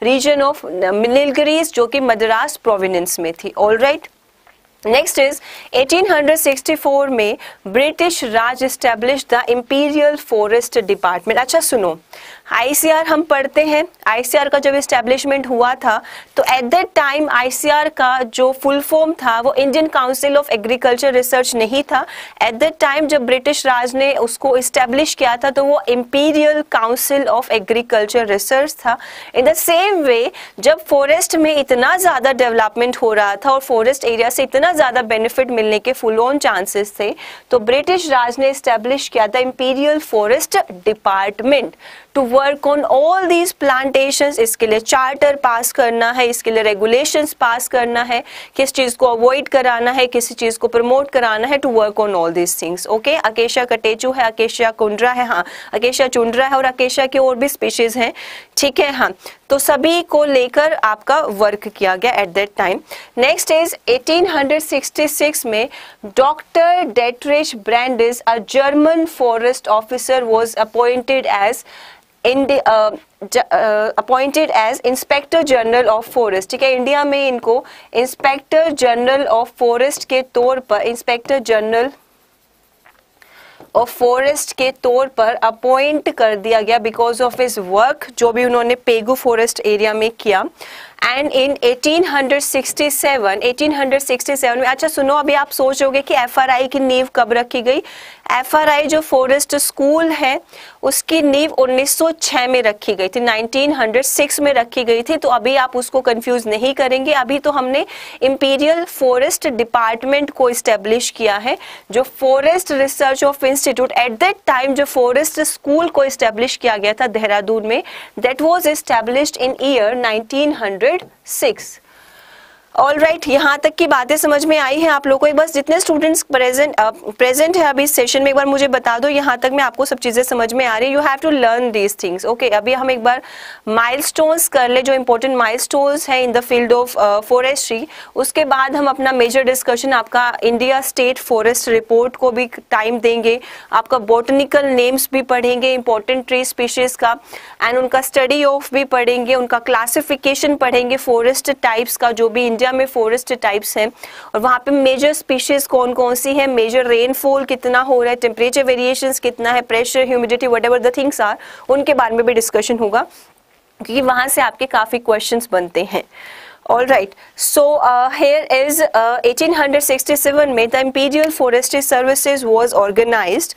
region of Nilgiris जो कि मद्रास प्रोविनेंस में थी. ऑलराइट, नेक्स्ट इज 1864 में British Raj establish the imperial forest department. अच्छा सुनो, ICR हम पढ़ते हैं, ICR का जब इस्टेब्लिशमेंट हुआ था तो एट दैट टाइम ICR का जो फुल फॉर्म था वो Indian council of agriculture research नहीं था. एट दैट टाइम जब ब्रिटिश राज ने उसको इस्टेब्लिश किया था तो वो imperial council of agriculture research था. इन द सेम वे जब फॉरेस्ट में इतना ज़्यादा डेवलपमेंट हो रहा था और फॉरेस्ट एरिया से इतना ज़्यादा बेनिफिट मिलने के फुल ऑन चांसेस थे, तो ब्रिटिश राज ने इस्टेब्लिश किया था imperial forest department to work on all these plantations. इसके लिए चार्टर पास करना है, इसके लिए रेगुलेशंस पास करना है, किस चीज़ को अवॉइड कराना है, किसी चीज़ को प्रमोट कराना है, to work on all these things. Okay, acacia catechu है, अकेशिया कुंड्रा है, हाँ अकेशिया चुंड्रा है और अकेशिया की और भी स्पीशीज हैं, ठीक है हाँ. तो सभी को लेकर आपका वर्क किया गया at that time. Next is 1866 में doctor Dietrich Brandis a German forest officer was appointed as inspector general of forest. ठीक है, इंडिया में इनको इंस्पेक्टर जनरल ऑफ फॉरेस्ट के तौर पर, इंस्पेक्टर जनरल और फॉरेस्ट के तौर पर अपॉइंट कर दिया गया बिकॉज ऑफ हिज वर्क जो भी उन्होंने पेगू फॉरेस्ट एरिया में किया. एंड इन 1867 में, अच्छा सुनो, अभी आप सोचोगे कि FRI की नींव कब रखी गई. FRI जो फॉरेस्ट स्कूल है उसकी नींव 1906 में रखी गई थी, 1906 में रखी गई थी, तो अभी आप उसको कंफ्यूज नहीं करेंगे. अभी तो हमने इंपीरियल फॉरेस्ट डिपार्टमेंट को इस्टेब्लिश किया है जो forest research of institute. At that time जो फॉरेस्ट स्कूल को इस्टेब्लिश किया गया था देहरादून में, that was established in year 1906. Alright, यहाँ तक की बातें समझ में आई हैं आप लोगों को. बस जितने स्टूडेंट्स प्रेजेंट है अभी इस सेशन में, एक बार मुझे बता दो यहाँ तक मैं आपको सब चीज़ें समझ में आ रही है. You have to learn these things. Okay, अभी हम एक बार माइलस्टोन्स कर ले, जो इंपॉर्टेंट माइलस्टोन्स हैं in the field of forestry. उसके बाद हम अपना मेजर डिस्कशन आपका इंडिया स्टेट फॉरेस्ट रिपोर्ट को भी टाइम देंगे, आपका बॉटनिकल नेम्स भी पढ़ेंगे, इंपॉर्टेंट ट्री स्पीशीज का एंड उनका स्टडी ऑफ भी पढ़ेंगे, उनका क्लासिफिकेशन पढ़ेंगे, फॉरेस्ट टाइप्स का जो भी इंडिया में फॉरेस्ट टाइप्स हैं और वहाँ पे मेजर स्पीशीज कौन कौन सी हैं, मेजर रेनफॉल कितना हो रहा है, टेम्परेचर वेरिएशंस कितना है, pressure, humidity, whatever the things are, उनके बारे में भी डिस्कशन होगा क्योंकि वहाँ से आपके काफ़ी क्वेश्चंस बनते हैं. All right, so here is 1867 में the Imperial Forestry Services was organized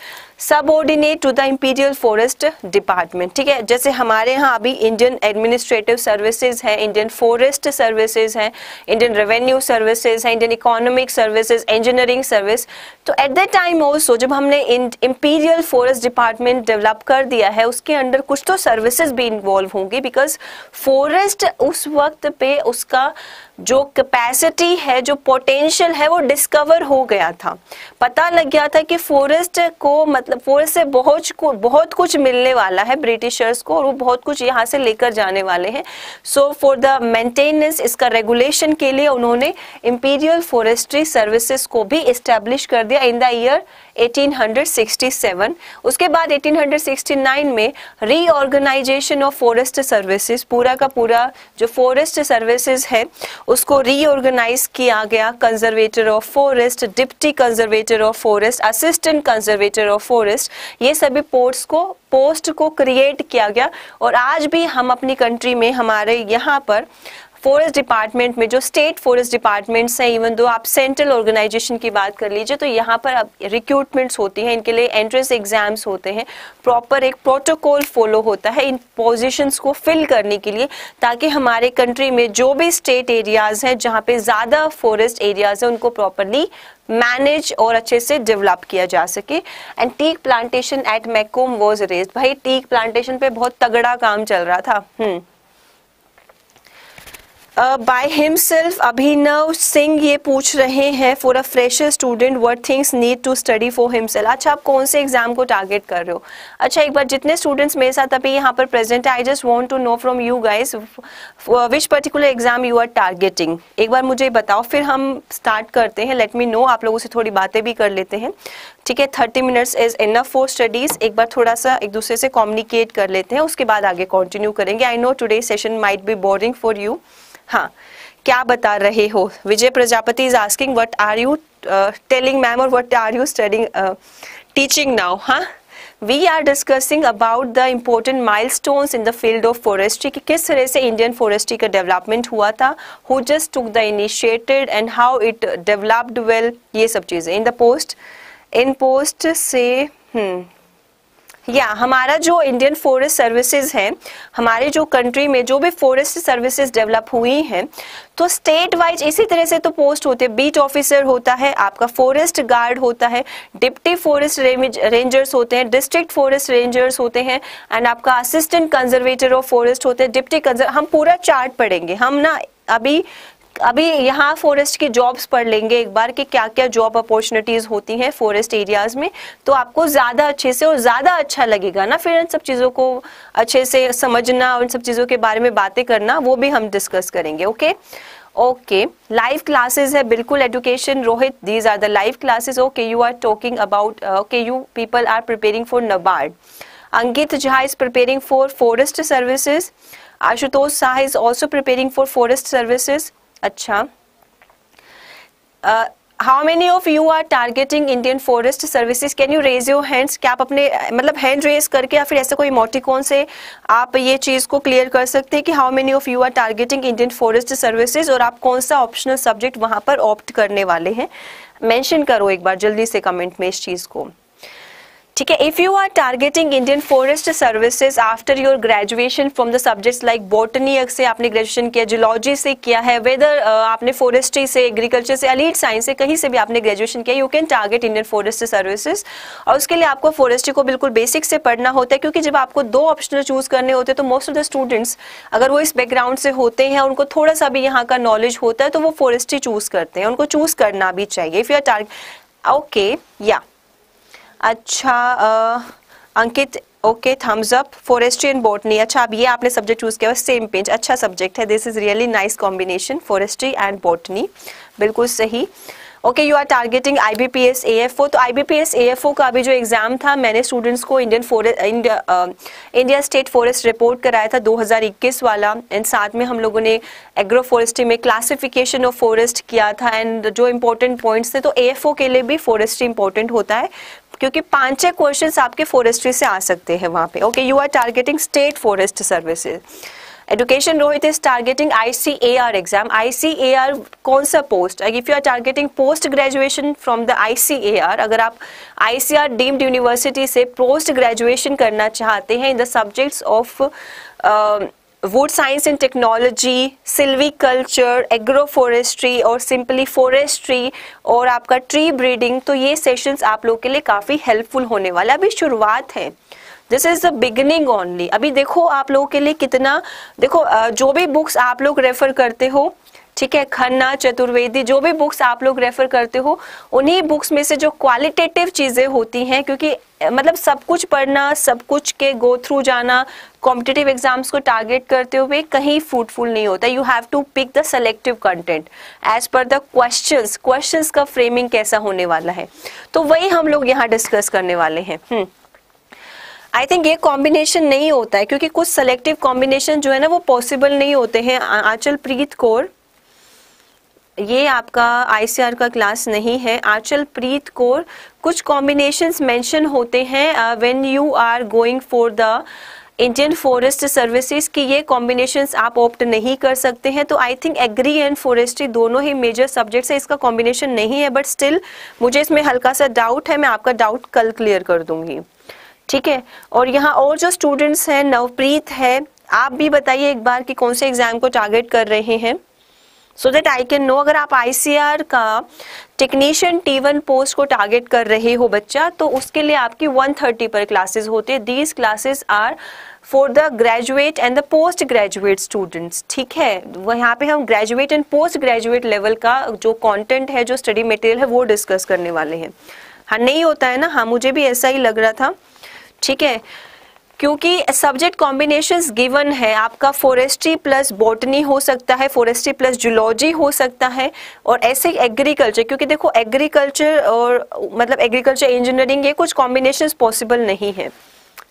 subordinate to the Imperial Forest Department. ठीक है, जैसे हमारे यहाँ अभी Indian Administrative Services है, Indian Forest Services है, Indian Revenue Services है, Indian Economic Services, Engineering Service. तो at that time also जब हमने Imperial Forest Department develop कर दिया है उसके अंडर कुछ तो services भी involve होंगी because forest उस वक्त पे उसका जो कैपेसिटी है, जो पोटेंशियल है, वो डिस्कवर हो गया था. पता लग गया था कि फॉरेस्ट को, मतलब फॉरेस्ट से बहुत कुछ मिलने वाला है ब्रिटिशर्स को और वो बहुत कुछ यहाँ से लेकर जाने वाले हैं. सो फॉर द मेंटेनेंस, इसका रेगुलेशन के लिए उन्होंने इंपीरियल फॉरेस्ट्री सर्विसेज को भी इस्टेब्लिश कर दिया इन द ईयर 1867. उसके बाद 1869 में रीऑर्गेनाइजेशन ऑफ फॉरेस्ट सर्विसेज, पूरा का पूरा जो फॉरेस्ट सर्विसेज है उसको रीऑर्गेनाइज किया गया. Conservator of forest, deputy conservator of forest, assistant conservator of forest forest, ये सभी पोस्ट को क्रिएट किया गया। और आज भी हम अपनी कंट्री में हमारे यहाँ पर फॉरेस्ट डिपार्टमेंट में जो स्टेट फॉरेस्ट डिपार्टमेंट्स हैं, इवन दो आप सेंट्रल ऑर्गेनाइजेशन की बात कर लीजिए तो यहाँ पर अब रिक्रूटमेंट्स होती हैं, इनके लिए एंट्रेंस एग्जाम्स होते हैं, प्रॉपर एक प्रोटोकॉल फॉलो होता है इन पोजीशंस को फिल करने के लिए, ताकि हमारे कंट्री में जो भी स्टेट एरियाज हैं जहाँ पे ज़्यादा फॉरेस्ट एरियाज हैं उनको प्रॉपरली मैनेज और अच्छे से डेवलप किया जा सके। एंड टीक प्लांटेशन एट मैकोम वॉज रेज्ड। भाई टीक प्लांटेशन पे बहुत तगड़ा काम चल रहा था। बाय हिमसेल्फ अभिनव सिंह ये पूछ रहे हैं, for a fresher student what things need to study for himself. अच्छा, आप कौन से एग्जाम को टारगेट कर रहे हो? अच्छा, एक बार जितने स्टूडेंट्स मेरे साथ अभी यहाँ पर प्रेजेंट है, I just want to know from you guys which particular exam you are targeting, एक बार मुझे बताओ, फिर हम स्टार्ट करते हैं। लेट मी नो, आप लोगों से थोड़ी बातें भी कर लेते हैं, ठीक है। 30 minutes is enough for studies. एक बार थोड़ा सा एक दूसरे से कम्युनिकेट कर लेते हैं, उसके बाद आगे कंटिन्यू करेंगे। I know today session might be boring for you. हाँ, क्या बता रहे हो? Vijay Prajapati is asking what are you telling ma'am और what are you studying teaching now. हाँ, we are discussing about the important milestones in the field of forestry, कि किस तरह से इंडियन फॉरेस्ट्री का डेवलपमेंट हुआ था, who just took the initiative and how it developed well, ये सब चीज़ें इन पोस्ट से। या हमारा जो इंडियन फॉरेस्ट सर्विसेज है, हमारे जो कंट्री में जो भी फॉरेस्ट सर्विसेज डेवलप हुई हैं, तो स्टेट वाइज इसी तरह से तो पोस्ट होते हैं। बीट ऑफिसर होता है, आपका फॉरेस्ट गार्ड होता है, डिप्टी फॉरेस्ट रेंजर्स होते हैं, डिस्ट्रिक्ट फॉरेस्ट रेंजर्स होते हैं, एंड आपका असिस्टेंट कंजर्वेटर ऑफ फॉरेस्ट होते हैं, डिप्टी कंजर्वेटर। हम पूरा चार्ट पढ़ेंगे, हम ना अभी यहाँ फॉरेस्ट की जॉब्स पढ़ लेंगे एक बार कि क्या क्या जॉब अपॉर्चुनिटीज होती हैं फॉरेस्ट एरियाज में, तो आपको ज़्यादा अच्छे से और ज़्यादा अच्छा लगेगा ना फिर इन सब चीज़ों को अच्छे से समझना और इन सब चीज़ों के बारे में बातें करना, वो भी हम डिस्कस करेंगे। ओके, लाइव क्लासेज है बिल्कुल, education Rohit, these are the live classes. Okay, you are talking about, okay, you people are preparing for NABARD। Ankit Jha is preparing for forest services, Ashutosh Shah is also preparing for forest services. अच्छा, how many of you are targeting Indian forest services? Can you raise your hands? क्या आप अपने मतलब hand raise करके या फिर ऐसे कोई इमोटिकॉन से आप ये चीज़ को क्लियर कर सकते हैं कि how many of you are targeting Indian forest services और आप कौन सा ऑप्शनल सब्जेक्ट वहाँ पर ऑप्ट करने वाले हैं? मेंशन करो एक बार जल्दी से कमेंट में इस चीज़ को, ठीक है। If you are targeting Indian forest services after your graduation from the subjects like botany से आपने ग्रेजुएशन किया, जियोलॉजी से किया है, वेदर आपने फॉरेस्ट्री से, एग्रीकल्चर से, एलीड साइंस से, कहीं से भी आपने ग्रेजुएशन किया, you can target Indian forest services. और उसके लिए आपको फॉरेस्ट्री को बिल्कुल बेसिक से पढ़ना होता है, क्योंकि जब आपको दो ऑप्शनल चूज करने होते हैं तो मोस्ट ऑफ द स्टूडेंट्स अगर वो इस बैकग्राउंड से होते हैं, उनको थोड़ा सा भी यहाँ का नॉलेज होता है, तो वो फॉरेस्ट्री चूज करते हैं, उनको चूज करना भी चाहिए। If you are target, okay, या अच्छा, Ankit, okay, thumbs up. Forestry and botany, अच्छा अब ये आपने सब्जेक्ट चूज़ किया, सेम पेज, अच्छा सब्जेक्ट है, this is really nice combination, forestry and botany, बिल्कुल सही। Okay, you are targeting IBPS-AFO, तो IBPS-AFO का अभी जो एग्ज़ाम था, मैंने स्टूडेंट्स को इंडिया स्टेट फॉरेस्ट रिपोर्ट कराया था 2021 वाला, एंड साथ में हम लोगों ने एग्रो फॉरेस्ट्री में क्लासिफिकेशन ऑफ फॉरेस्ट किया था, एंड जो इम्पोर्टेंट पॉइंट्स थे, तो AFO के लिए भी फॉरेस्ट्री इंपॉर्टेंट होता है, क्योंकि 5-6 क्वेश्चंस आपके फॉरेस्ट्री से आ सकते हैं वहाँ पे। Okay, you are targeting state forest services. Education Rohit is targeting ICAR exam. ICAR कौन सा post? If you are targeting post graduation from the ICAR, अगर आप ICAR डीम्ड यूनिवर्सिटी से पोस्ट ग्रेजुएशन करना चाहते हैं in the subjects of wood science and technology, silviculture, agro forestry और simply forestry और आपका ट्री ब्रीडिंग, तो ये सेशंस आप लोग के लिए काफ़ी हेल्पफुल होने वाला है। अभी शुरुआत है, this is the beginning only. अभी देखो आप लोगों के लिए कितना, देखो जो भी बुक्स आप लोग रेफ़र करते हो, ठीक है, खन्ना, चतुर्वेदी, जो भी बुक्स आप लोग रेफ़र करते हो, उन्हीं बुक्स में से जो क्वालिटेटिव चीज़ें होती हैं, क्योंकि मतलब सब कुछ पढ़ना, सब कुछ के गो थ्रू जाना, कॉम्पिटिटिव एग्जाम्स को टारगेट करते हुए कहीं फ्रूटफुल नहीं होता। You have to pick the selective content as per the questions, questions का फ्रेमिंग कैसा होने वाला है, तो वही हम लोग यहाँ डिस्कस करने वाले हैं। आई थिंक ये कॉम्बिनेशन नहीं होता है, क्योंकि कुछ सेलेक्टिव कॉम्बिनेशन जो है ना वो पॉसिबल नहीं होते हैं। आंचल प्रीत कौर, ये आपका ICR का क्लास नहीं है। आंचल प्रीत कोर, कुछ कॉम्बिनेशंस मेंशन होते हैं when you are going for the Indian forest services की, ये कॉम्बिनेशंस आप ऑप्ट नहीं कर सकते हैं। तो I think agri and forestry दोनों ही मेजर सब्जेक्ट्स है, इसका कॉम्बिनेशन नहीं है, बट स्टिल मुझे इसमें हल्का सा डाउट है। मैं आपका डाउट कल क्लियर कर दूंगी, ठीक है। और यहाँ और जो स्टूडेंट्स हैं, नवप्रीत है, आप भी बताइए एक बार कि कौन से एग्जाम को टारगेट कर रहे हैं, so that I can know. अगर आप ICR का टेक्नीशियन T1 पोस्ट को टारगेट कर रहे हो बच्चा, तो उसके लिए आपकी 1:30 पर क्लासेस होते हैं। These classes are for the graduate and the post graduate students, ठीक है। यहाँ पे हम graduate and post graduate level का जो कॉन्टेंट है, जो स्टडी मटेरियल है, वो डिस्कस करने वाले हैं। हाँ, नहीं होता है ना, हाँ मुझे भी ऐसा ही लग रहा था, ठीक है, क्योंकि सब्जेक्ट कॉम्बिनेशंस गिवन है। आपका फॉरेस्ट्री प्लस बॉटनी हो सकता है, फॉरेस्ट्री प्लस जूलॉजी हो सकता है, और ऐसे ही एग्रीकल्चर, क्योंकि देखो एग्रीकल्चर और मतलब एग्रीकल्चर इंजीनियरिंग, ये कुछ कॉम्बिनेशंस पॉसिबल नहीं है,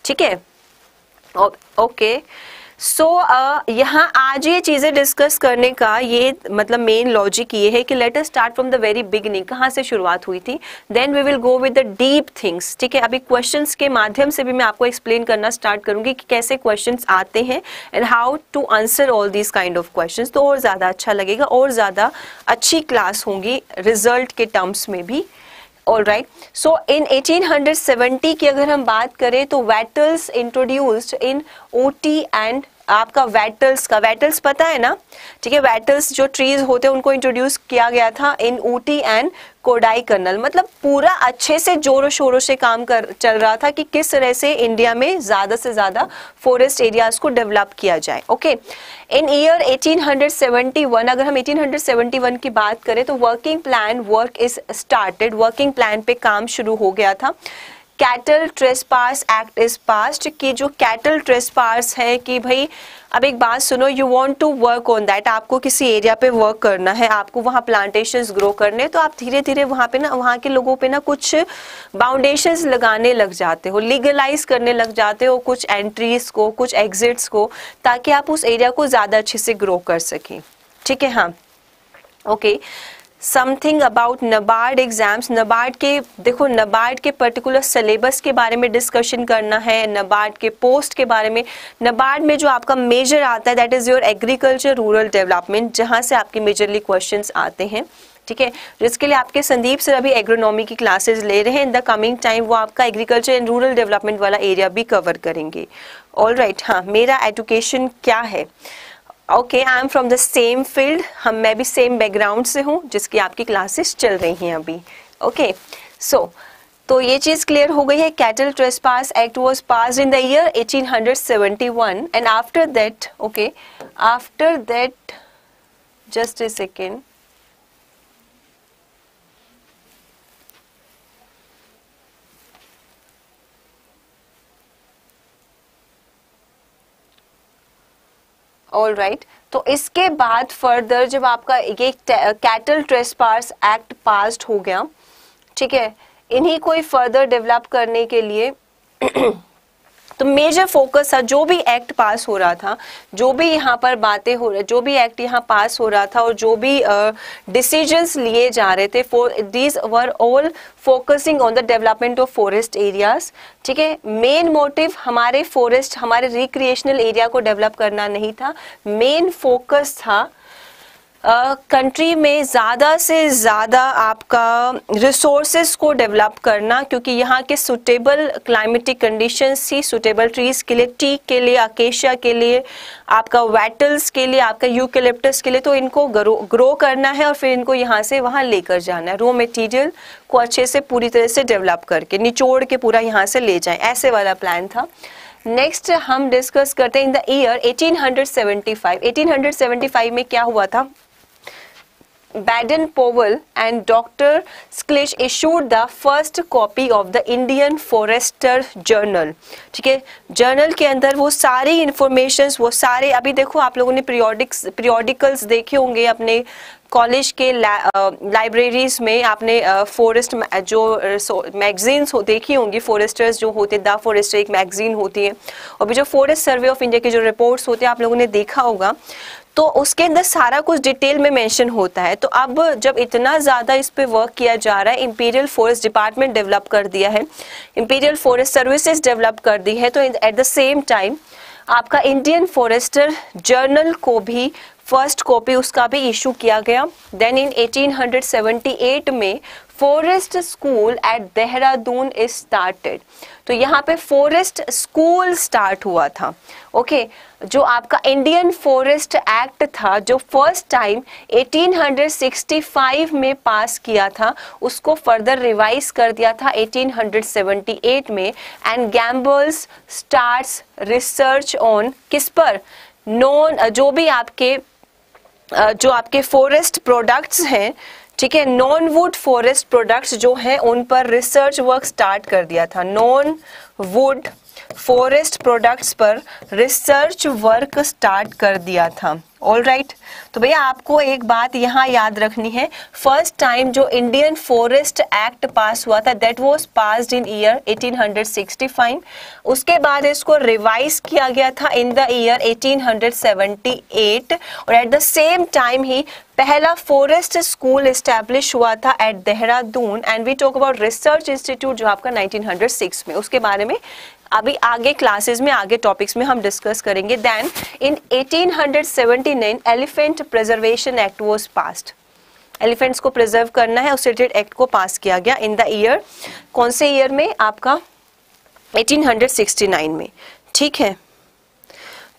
ठीक है। ओके, सो यहाँ आज ये चीज़ें डिस्कस करने का ये मतलब मेन लॉजिक ये है कि let us start from the very beginning, कहाँ से शुरुआत हुई थी, then we will go with the deep things, ठीक है। अभी क्वेश्चंस के माध्यम से भी मैं आपको एक्सप्लेन करना स्टार्ट करूँगी कि कैसे क्वेश्चंस आते हैं and how to answer all this kind of questions. तो और ज़्यादा अच्छा लगेगा और ज़्यादा अच्छी क्लास होंगी रिजल्ट के टर्म्स में भी। ऑल राइट, सो इन 1870 की अगर हम बात करें तो wattles introduced in Ooty and आपका वैटल्स पता है ना, ठीक है, वैटल्स जो ट्रीज होते हैं उनको इंट्रोड्यूस किया गया था इन ऊटी एंड कोडाईकनल। मतलब पूरा अच्छे से जोरों शोरों से काम चल रहा था कि किस तरह से इंडिया में ज़्यादा से ज़्यादा फॉरेस्ट एरियाज़ को डेवलप किया जाए। ओके, इन ईयर 1871, अगर हम 1871 की बात करें तो working plan work is started, working plan पे काम शुरू हो गया था। Cattle trespass act is passed, कि जो कैटल ट्रेसपास है कि भाई अब एक बात सुनो, you want to work on that, आपको किसी एरिया पे वर्क करना है, आपको वहाँ प्लांटेशंस ग्रो करने, तो आप धीरे धीरे वहाँ पे ना, वहाँ के लोगों पे ना कुछ बाउंडेशंस लगाने लग जाते हो, लीगलाइज करने लग जाते हो कुछ एंट्रीज को, कुछ एग्जिट्स को, ताकि आप उस एरिया को ज़्यादा अच्छे से ग्रो कर सकें, ठीक है। हाँ, okay, something about NABARD exams, NABARD के देखो, नबार्ड के पर्टिकुलर सिलेबस के बारे में डिस्कशन करना है, नबार्ड के पोस्ट के बारे में। नबार्ड में जो आपका मेजर आता है that is your agriculture rural development, जहाँ से आपके मेजरली क्वेश्चंस आते हैं, ठीक है। जिसके लिए आपके संदीप सर अभी एग्रोनॉमी की क्लासेस ले रहे हैं, इन द कमिंग टाइम वो आपका एग्रीकल्चर एंड रूरल डेवलपमेंट वाला एरिया भी कवर करेंगे। ऑल राइट, हाँ, मेरा एजुकेशन क्या है, okay, I am from the same field, हम मैं भी सेम बैकग्राउंड से हूँ जिसकी आपकी क्लासेस चल रही हैं अभी। ओके, सो तो ये चीज़ क्लियर हो गई है। Cattle trespass act was passed in the year 1871 and after that, okay, after that just a second, all right, तो इसके बाद फर्दर जब आपका ये कैटल ट्रेसपास एक्ट पास्ड हो गया, ठीक है, इन्हीं को ही फर्दर डेवलप करने के लिए तो मेजर फोकस था, जो भी एक्ट पास हो रहा था, जो भी यहाँ पर बातें हो रही, जो भी एक्ट यहाँ पास हो रहा था और जो भी डिसीजंस लिए जा रहे थे, for these were all focusing on the development of forest areas, ठीक है। मेन मोटिव हमारे फॉरेस्ट, हमारे रिक्रिएशनल एरिया को डेवलप करना नहीं था, मेन फोकस था कंट्री में ज़्यादा से ज़्यादा आपका रिसोर्सेज को डेवलप करना, क्योंकि यहाँ के सूटेबल क्लाइमेटिक कंडीशंस ही, सूटेबल ट्रीज़ के लिए, टीक के लिए, अकेशिया के लिए, आपका वैटल्स के लिए, आपका यूकेलिप्टस के लिए, तो इनको ग्रो करना है और फिर इनको यहाँ से वहाँ लेकर जाना है, रॉ मटेरियल को अच्छे से पूरी तरह से डेवलप करके, निचोड़ के पूरा यहाँ से ले जाएँ, ऐसे वाला प्लान था। नेक्स्ट हम डिस्कस करते हैं इन द ईयर 1875, 1875 में क्या हुआ था, Baden Powell and doctor Schlich issued the first copy of the Indian forester journal, ठीक है। जर्नल के अंदर वो सारी इन्फॉर्मेशंस, वो सारे, अभी देखो आप लोगों ने पीरियोडिकल्स देखे होंगे अपने कॉलेज के लाइब्रेरीज में, आपने फॉरेस्ट जो मैगजीन्स देखी होंगी, फॉरेस्टर्स जो होते, द फॉरेस्टर एक मैगजीन होती है, और भी जो फॉरेस्ट सर्वे ऑफ इंडिया के जो रिपोर्ट्स होते हैं आप लोगों ने देखा होगा। तो उसके अंदर सारा कुछ डिटेल में मेंशन होता है। तो अब जब इतना ज़्यादा इस पे वर्क किया जा रहा है, इंपीरियल फॉरेस्ट डिपार्टमेंट डेवलप कर दिया है, इंपीरियल फॉरेस्ट सर्विसेज डेवलप कर दी है, तो एट द सेम टाइम आपका इंडियन फॉरेस्टर जर्नल को भी फर्स्ट कॉपी उसका भी इशू किया गया। देन इन 1878 में forest school at Dehradun is started, तो यहाँ पे फॉरेस्ट स्कूल स्टार्ट हुआ था। ओके, जो आपका इंडियन फॉरेस्ट एक्ट था जो फर्स्ट टाइम 1865 में पास किया था, उसको फर्दर रिवाइज कर दिया था 1878 में। And Gambles starts research on किस पर, नॉन जो भी आपके फॉरेस्ट प्रोडक्ट्स हैं, ठीक है, नॉन वुड फॉरेस्ट प्रोडक्ट्स जो हैं उन पर रिसर्च वर्क स्टार्ट कर दिया था। नॉन वुड फॉरेस्ट प्रोडक्ट्स पर रिसर्च वर्क स्टार्ट कर दिया था। ऑलराइट, तो भैया आपको एक बात यहाँ याद रखनी है, फर्स्ट टाइम जो इंडियन फॉरेस्ट एक्ट पास हुआ था that was passed in year 1865, उसके बाद इसको रिवाइज किया गया था इन द ईयर 1878, और एट द सेम टाइम ही पहला फॉरेस्ट स्कूल इस्टेब्लिश हुआ था at Dehradun. And we talk about research institute जो आपका 1906 में, उसके बारे में अभी आगे क्लासेस में आगे टॉपिक्स में हम डिस्कस करेंगे। Then in 1879 elephant preservation act was passed, elephants को प्रिजर्व करना है उस रिलेटेड एक्ट को पास किया गया इन द ईयर, कौन से ईयर में आपका 1869 में, ठीक है।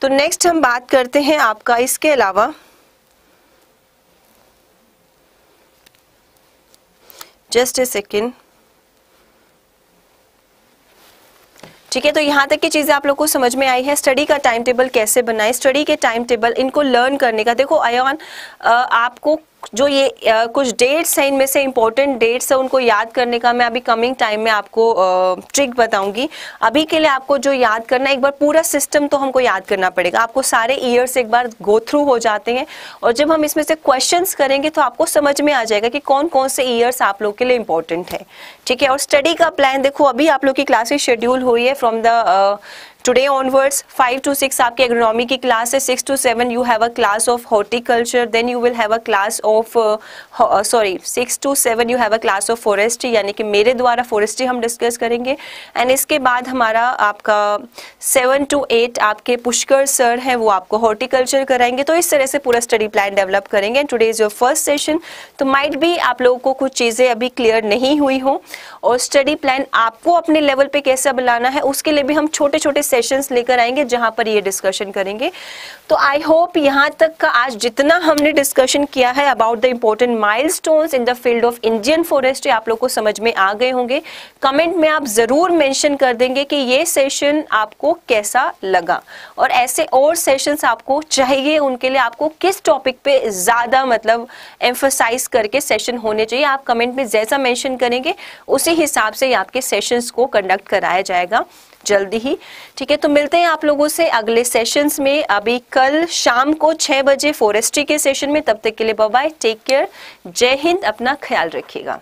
तो नेक्स्ट हम बात करते हैं आपका इसके अलावा, जस्ट ए सेकेंड, ठीक है। तो यहाँ तक की चीज़ें आप लोग को समझ में आई है। स्टडी का टाइम टेबल कैसे बनाए, स्टडी के टाइम टेबल इनको लर्न करने का, देखो अयान आपको जो ये कुछ डेट्स हैं इनमें से इंपॉर्टेंट डेट्स हैं उनको याद करने का मैं अभी कमिंग टाइम में आपको ट्रिक बताऊंगी। अभी के लिए आपको जो याद करना है, एक बार पूरा सिस्टम तो हमको याद करना पड़ेगा, आपको सारे ईयर्स एक बार गो थ्रू हो जाते हैं और जब हम इसमें से क्वेश्चंस करेंगे तो आपको समझ में आ जाएगा कि कौन कौन से ईयर्स आप लोग के लिए इंपॉर्टेंट है, ठीक है। और स्टडी का प्लान देखो, अभी आप लोग की क्लासेज शेड्यूल हुई है from the today onwards, 5 to 6 आपकी एग्रोनॉमी की क्लास है, 6 to 7 you have a class of horticulture, then you will have a class of 6 to 7 you have a class of forestry, यानी कि मेरे द्वारा फॉरेस्ट्री हम डिस्कस करेंगे। एंड इसके बाद हमारा आपका 7 to 8 आपके पुष्कर सर हैं वो आपको हॉर्टिकल्चर कराएंगे। तो इस तरह से पूरा स्टडी प्लान डेवलप करेंगे। And today is your first session, तो माइट भी आप लोगों को कुछ चीज़ें अभी क्लियर नहीं हुई हों, और स्टडी प्लान आपको अपने लेवल पर कैसा बनाना है उसके लिए भी हम छोटे छोटे सेशंस लेकर आएंगे जहां पर ये डिस्कशन करेंगे। तो आई होप यहां तक का आज जितना हमने डिस्कशन किया है about the important milestones in the field of Indian forestry आप लोग को समझ में आ गए होंगे। कमेंट में आप जरूर मेंशन कर देंगे कि ये सेशन आपको कैसा लगा, और ऐसे और सेशंस आपको चाहिए, उनके लिए आपको किस टॉपिक पे ज्यादा मतलब एम्फसाइज करके सेशन होने चाहिए, आप कमेंट में जैसा मेंशन करेंगे उसी हिसाब से आपके सेशंस को कंडक्ट कराया जाएगा जल्दी ही, ठीक है। तो मिलते हैं आप लोगों से अगले सेशंस में, अभी कल शाम को 6 बजे फॉरेस्ट्री के सेशन में। तब तक के लिए बाय बाय, टेक केयर, जय हिंद, अपना ख्याल रखिएगा।